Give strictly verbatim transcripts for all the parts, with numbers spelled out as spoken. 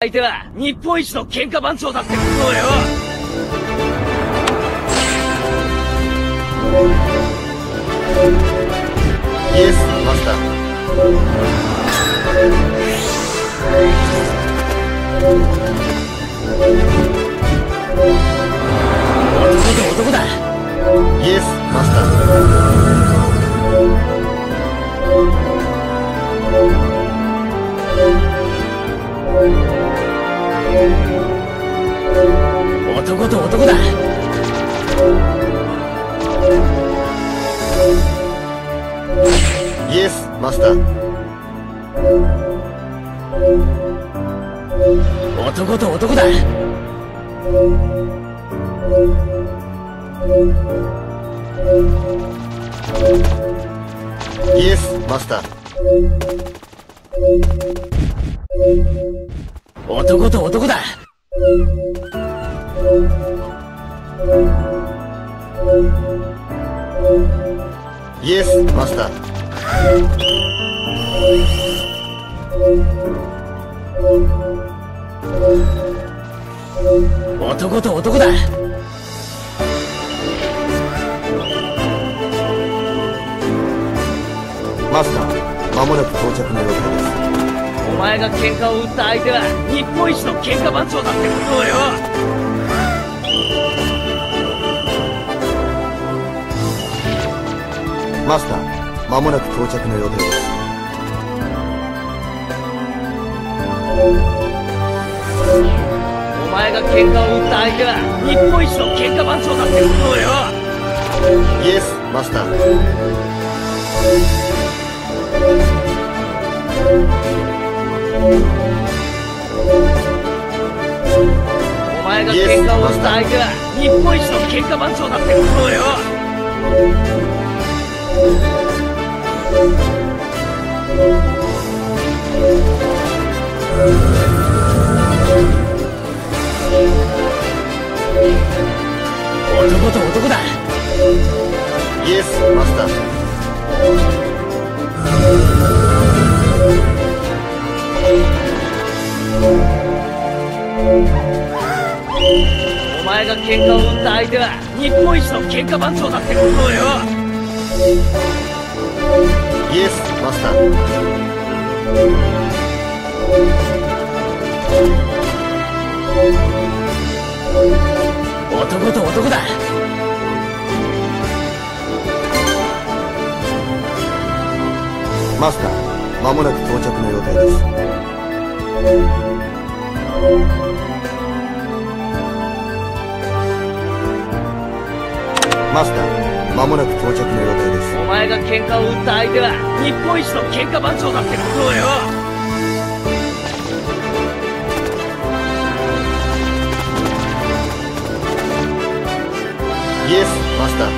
相手は日本一の喧嘩番長だってことをよ。イエスマスター。男だ男だ。イエスマスター。男と男だ。イエスマスター。男と男だ。イエスマスター。男と男だ。イエスマスター。男と男だ。マスター、まもなく到着の予定です。お前が喧嘩を打った相手は日本一の喧嘩番長だってことをよ。マスター、間もなく到着の予定です。お前が喧嘩を打った相手は日本一の喧嘩番長だってことをよ。イエスマスター。お前が喧嘩を打った相手は日本一の喧嘩番長だってことをよ。男と男だ。イエスマスター。お前が喧嘩を打った相手は日本一の喧嘩番長だってことをよ。イエスマスター。男と男だ。マスター、間もなく到着の予定です。男マスター、間もなく到着の予定です。お前が喧嘩を打った相手は日本一の喧嘩番長だってことをよ。イエスマスター。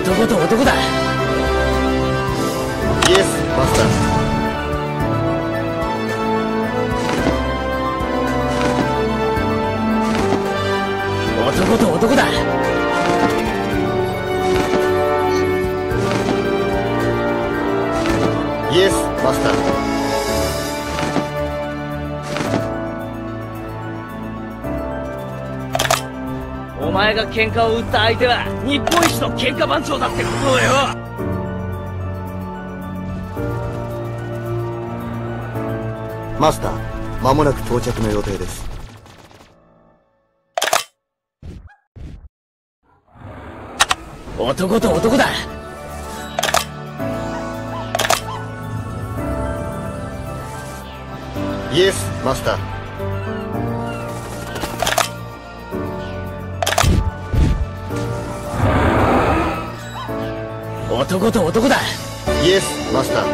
男と男だ。イエスマスター。男と男だ。イエスマスター。お前が喧嘩を打った相手は日本一の喧嘩番長だってことだよ。マスター、間もなく到着の予定です。男と男だ。イエスマスター。男と男だ。イエスマスター。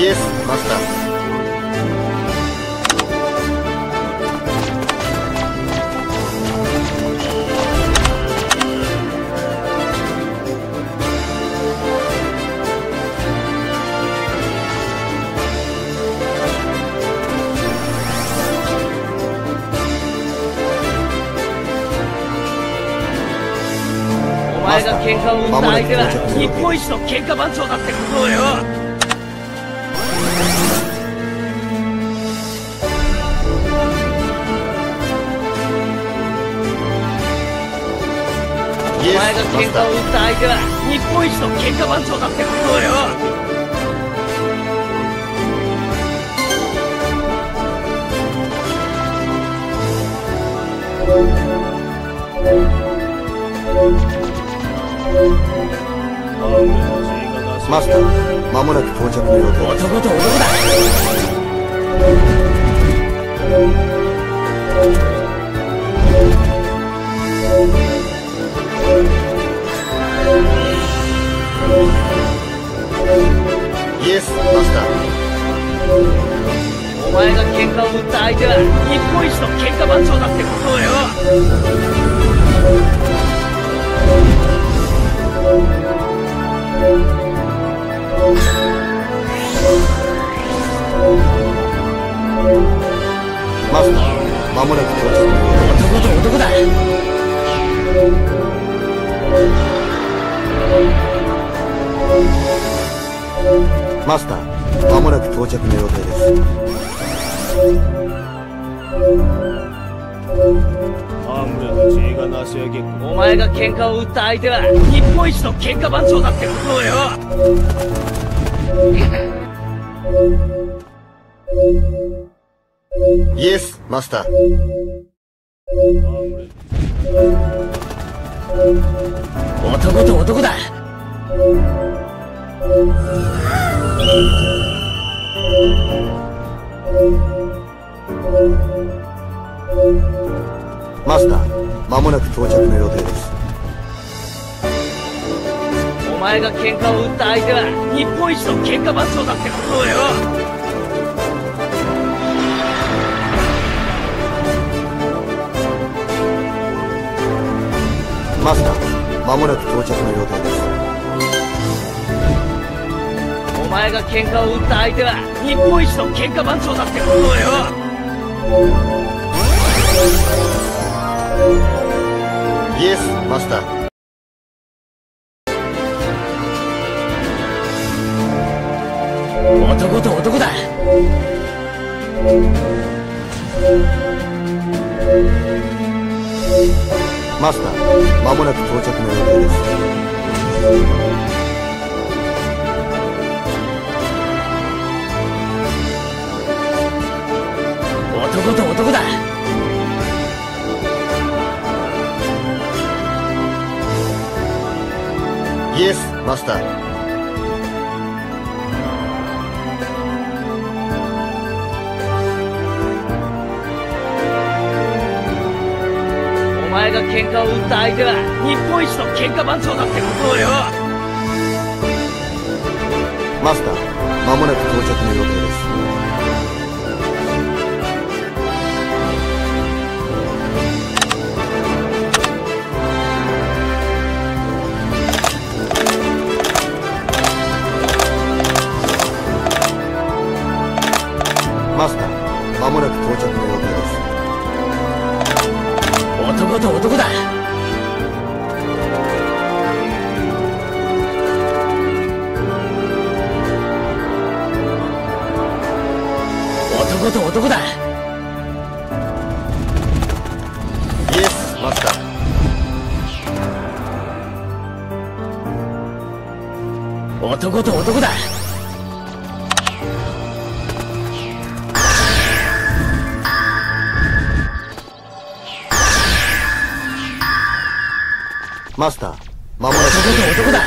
イエスマスター。お前が喧嘩を生んだ相手は日本一の喧嘩番長だってことをよ。お前が喧嘩を生んだ相手は日本一の喧嘩番長だってことをよ。マスター、まもなく到着のようだ。男と男だ。イエス、マスター。お前が喧嘩を打った相手は日本一の喧嘩番長だってことをよ。マスター、まもなく到着。男と男だ。マスター、まもなく到着の予定です。お前が喧嘩を打った相手は日本一の喧嘩番長だってことをよ。イエス、マスター。男と男だ。マスター、まもなく到着の予定です。お前が喧嘩を打った相手は日本一の喧嘩番長だってことをよ。マスター、まもなく到着の予定です。お前が喧嘩を打った相手は日本一の喧嘩番長だってことをよ。イエス、マスター。男と男だ。マスター、まもなく到着の予定です。男と男だ。イエス、マスター。お前が喧嘩を打った相手は日本一の喧嘩番長だってことをよ。マスター、まもなく到着の予定です。マスター、まもなく到着の予定です。男と男だ。男と男だ。イエス、マスター。男と男だ。マスター、まもなく男と男だ。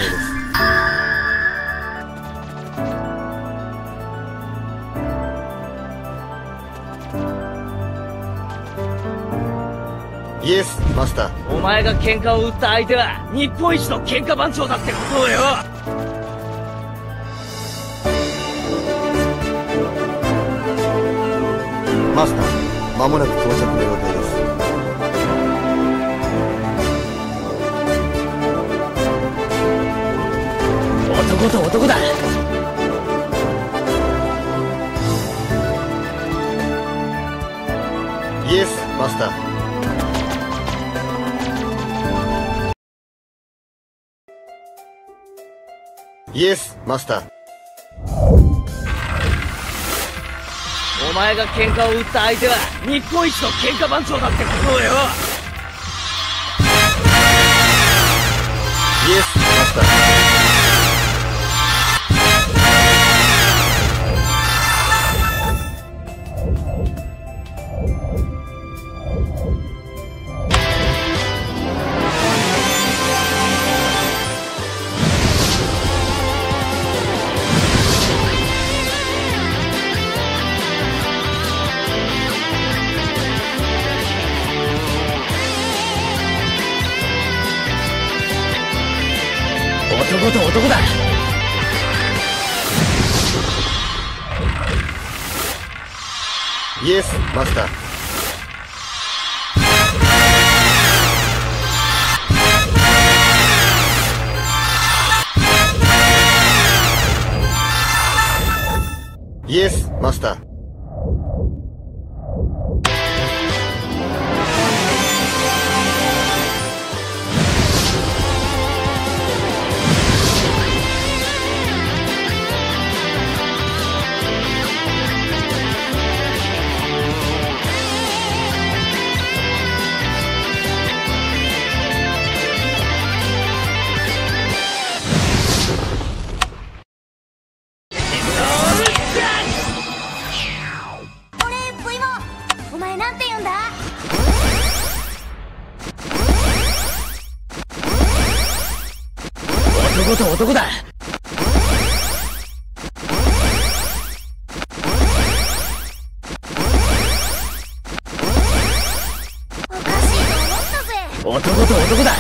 イエス、マスター。お前が喧嘩を打った相手は日本一の喧嘩番長だってことをよ。マスター、間もなく到着の予定です。男と男だ。イエス、マスター。イエス、マスター。お前が喧嘩を打った相手は日本一の喧嘩番長だってことだよ。イエス、マスター。男と男だ。イエス、マスター。イエス、マスター。男と男だ。おかしいと思ったぜ。男と男だ。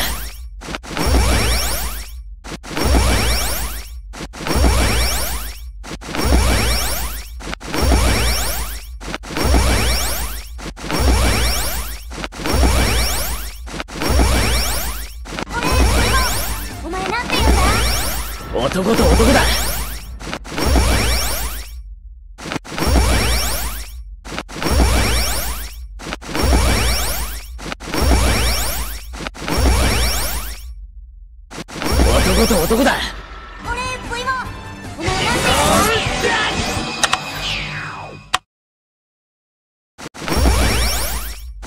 男と男だ。男と男だ。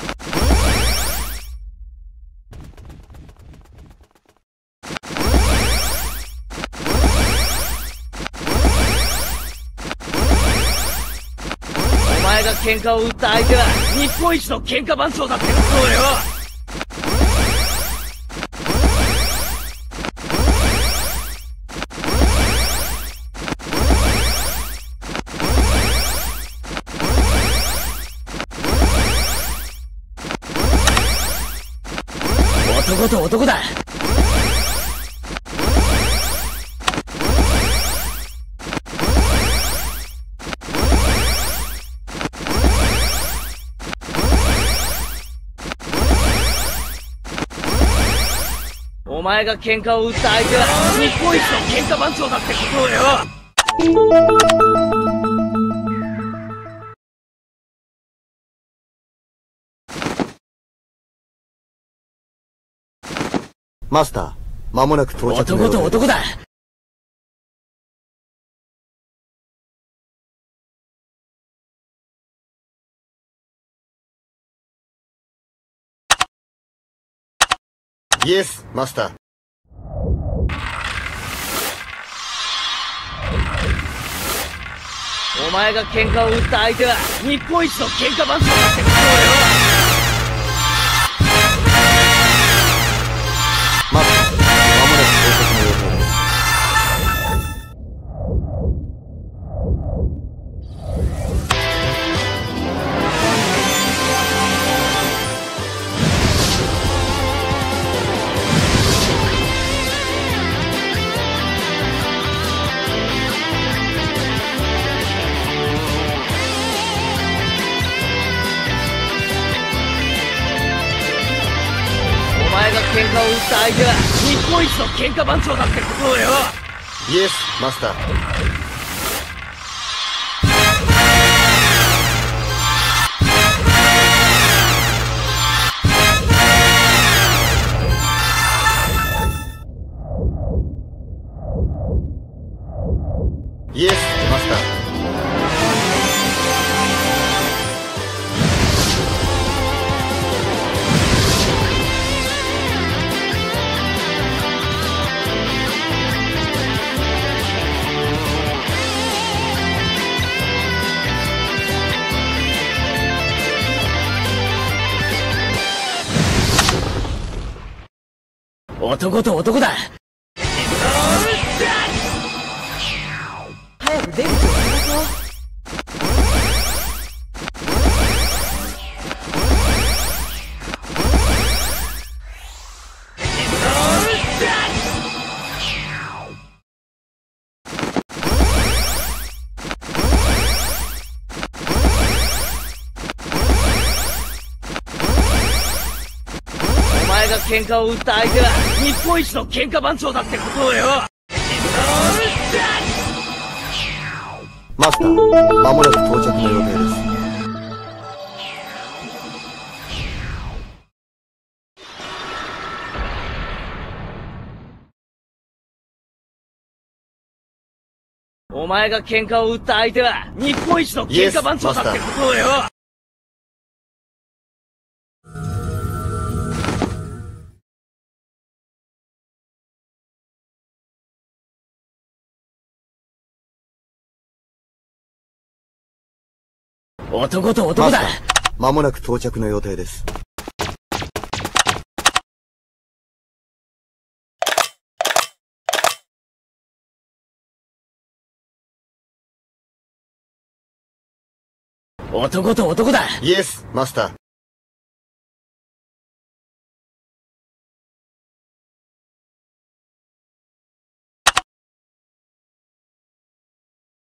お前が喧嘩を打った相手は日本一の喧嘩番長だってことだよ。男と男だ。お前が喧嘩を打った相手は日本一の喧嘩番長だってことだよ。マスター、間もなく到着。男と男だ。イエス、マスター。お前が喧嘩を打った相手は日本一の喧嘩番長だってことだよ。喧嘩を打った相手は日本一の喧嘩番長だってことをよ。イエスマスター。イエスマスター。男と男だ。早く出ると言われた。喧嘩を打った相手は日本一の喧嘩番長だってことをよ。マスター、間もなく到着の予定です。お前が喧嘩を打った相手は日本一の喧嘩番長だってことをよ。男と男だ。まもなく到着の予定です。男と男だ。イエスマスター。